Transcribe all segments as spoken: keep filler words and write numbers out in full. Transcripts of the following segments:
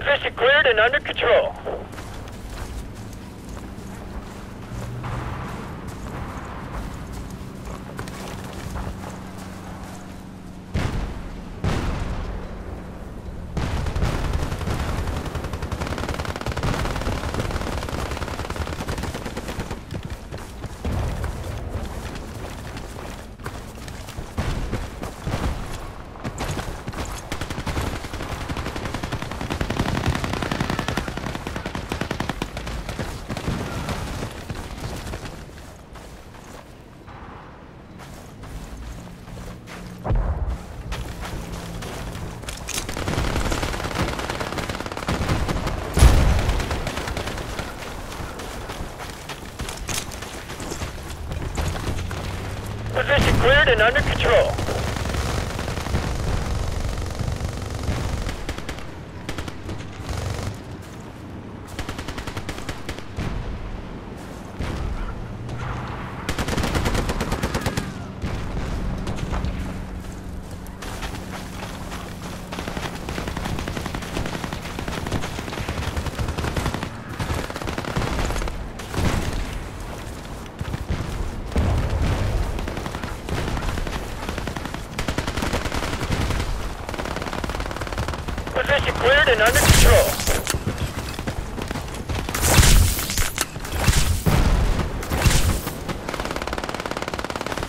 Position cleared and under control. Position cleared and under control. Position cleared and under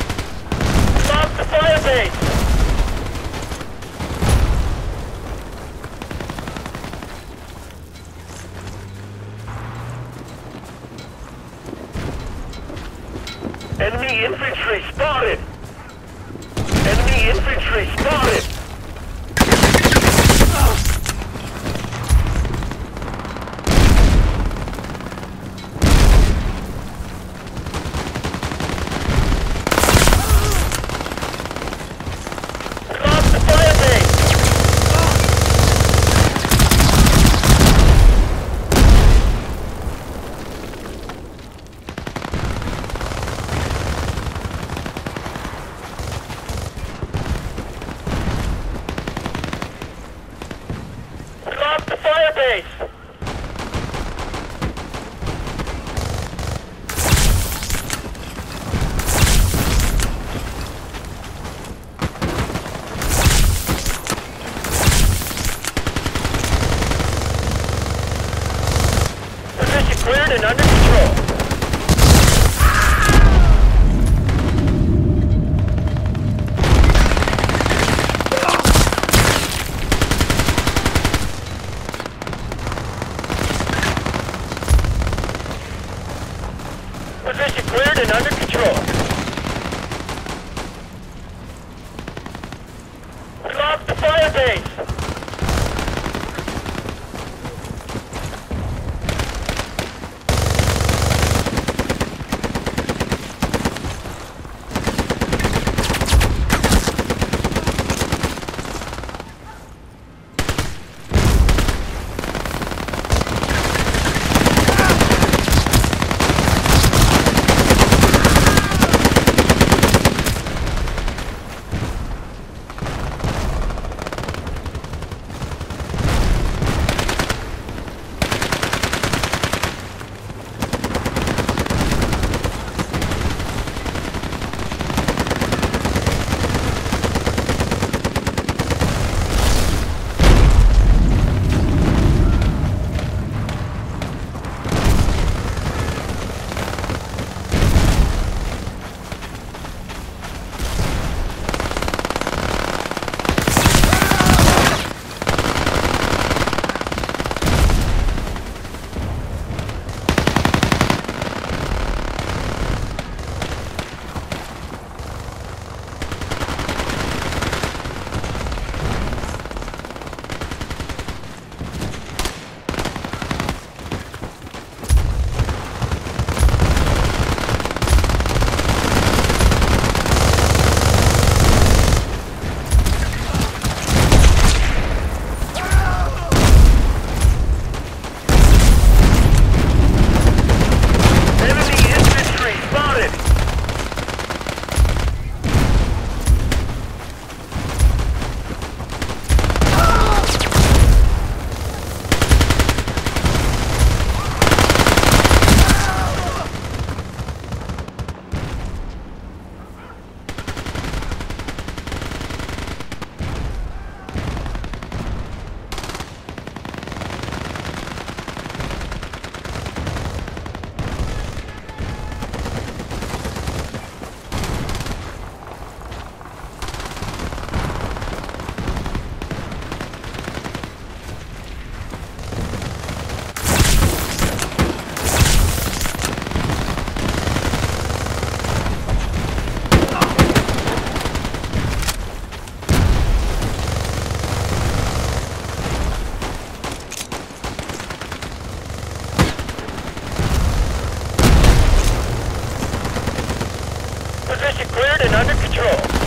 control. Enemy infantry spotted! Enemy infantry spotted! Cleared and under control. Position cleared and under control. We lost the fire base. under control.